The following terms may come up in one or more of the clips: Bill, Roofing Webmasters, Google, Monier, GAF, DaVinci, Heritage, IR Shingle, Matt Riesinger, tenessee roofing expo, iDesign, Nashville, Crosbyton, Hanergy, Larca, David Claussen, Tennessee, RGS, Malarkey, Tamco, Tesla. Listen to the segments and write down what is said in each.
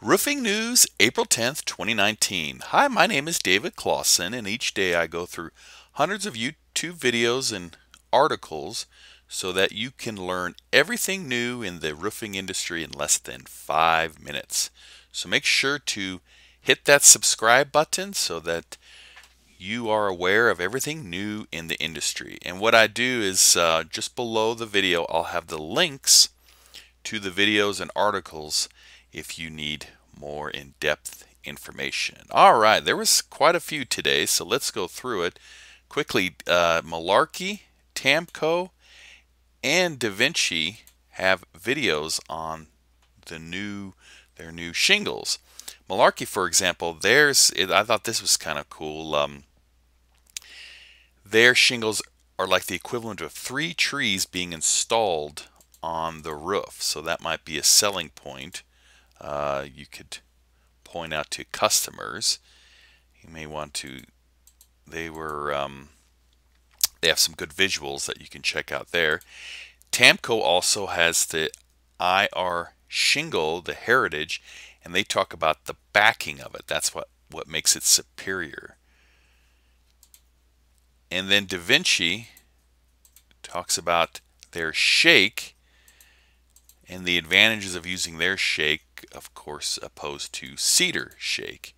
Roofing News, April 10th, 2019. Hi, my name is David Claussen, and each day I go through hundreds of YouTube videos and articles so that you can learn everything new in the roofing industry in less than 5 minutes. So make sure to hit that subscribe button so that you are aware of everything new in the industry. And what I do is just below the video, I'll have the links to the videos and articles if you need more in-depth information. All right, there was quite a few today, so let's go through it quickly. Malarkey, Tamco, and DaVinci have videos on the their new shingles. Malarkey, for example, I thought this was kind of cool. Their shingles are like the equivalent of 3 trees being installed on the roof, so that might be a selling point. You could point out to customers. You may want to. They have some good visuals that you can check out there. Tamco also has the IR Shingle, the Heritage, and they talk about the backing of it. That's what makes it superior. And then DaVinci talks about their shake and the advantages of using their shake, of course, opposed to cedar shake.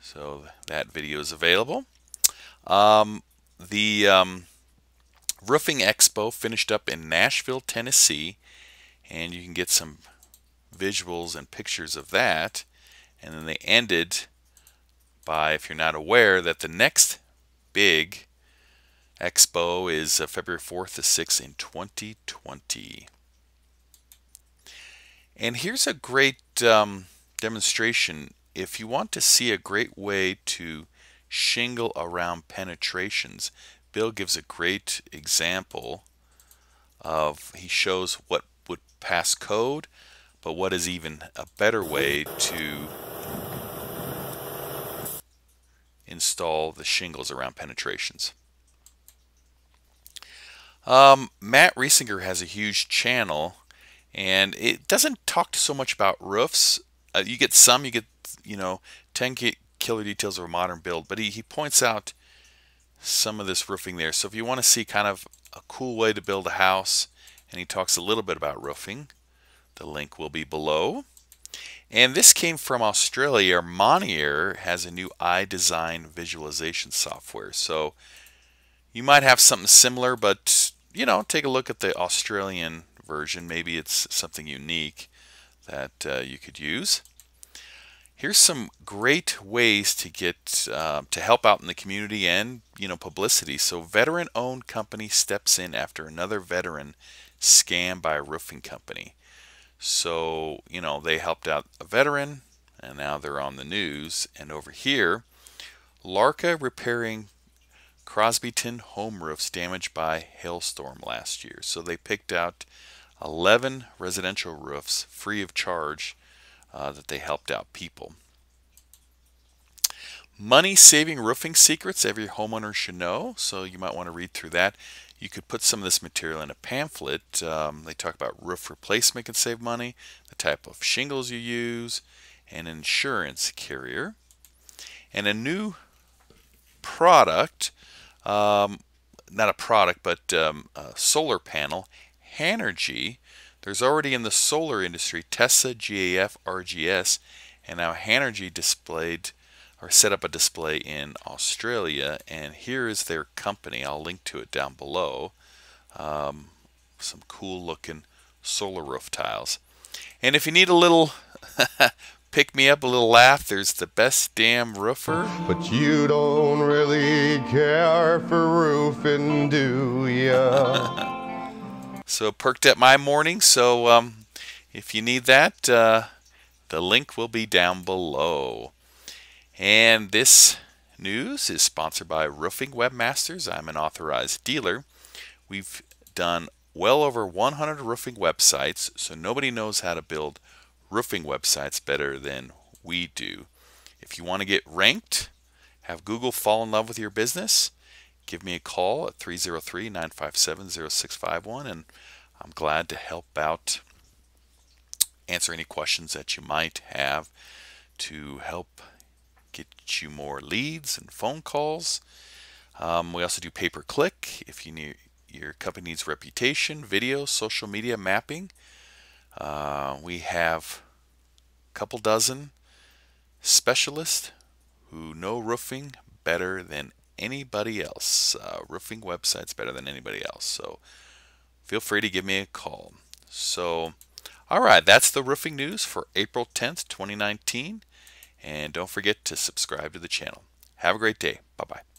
So that video is available. The Roofing Expo finished up in Nashville, Tennessee, and you can get some visuals and pictures of that. And then they ended by, if you're not aware, that the next big expo is February 4th to 6th in 2020. And here's a great demonstration. If you want to see a great way to shingle around penetrations, Bill gives a great example of, he shows what would pass code, but what is even a better way to install the shingles around penetrations. Matt Riesinger has a huge channel, and it doesn't talk so much about roofs. You get some, you get, you know, 10 killer details of a modern build, but he points out some of this roofing there. So if you want to see kind of a cool way to build a house, and he talks a little bit about roofing, the link will be below. And this came from Australia. Monier has a new iDesign visualization software. So you might have something similar, but, you know, take a look at the Australian version. Maybe it's something unique that you could use. Here's some great ways to get to help out in the community and, you know, publicity. So veteran-owned company steps in after another veteran scam by a roofing company. So, you know, they helped out a veteran and now they're on the news. And over here, Larca repairing Crosbyton home roofs damaged by hailstorm last year. So they picked out 11 residential roofs free of charge that they helped out people. Money-saving roofing secrets every homeowner should know. So you might want to read through that. You could put some of this material in a pamphlet. They talk about roof replacement can save money, the type of shingles you use, an insurance carrier, and a new product. Not a product, but a solar panel, Hanergy. There's already in the solar industry Tesla, GAF, RGS, and now Hanergy displayed or set up a display in Australia, and here is their company. I'll link to it down below. Some cool looking solar roof tiles. And if you need a little pick me up, a little laugh, there's the best damn roofer. But you don't really care for roofing, do ya? So perked up my morning. So if you need that, the link will be down below. And this news is sponsored by Roofing Webmasters. I'm an authorized dealer. We've done well over 100 roofing websites, so nobody knows how to build roofing websites better than we do. If you want to get ranked, have Google fall in love with your business, give me a call at 303-957-0651, and I'm glad to help out answer any questions that you might have to help get you more leads and phone calls. We also do pay-per-click if you need, your company needs reputation, video, social media mapping. We have a couple dozen specialists who know roofing better than anybody else, roofing websites better than anybody else. So feel free to give me a call. So, all right, that's the roofing news for April 10th, 2019. And don't forget to subscribe to the channel. Have a great day. Bye-bye.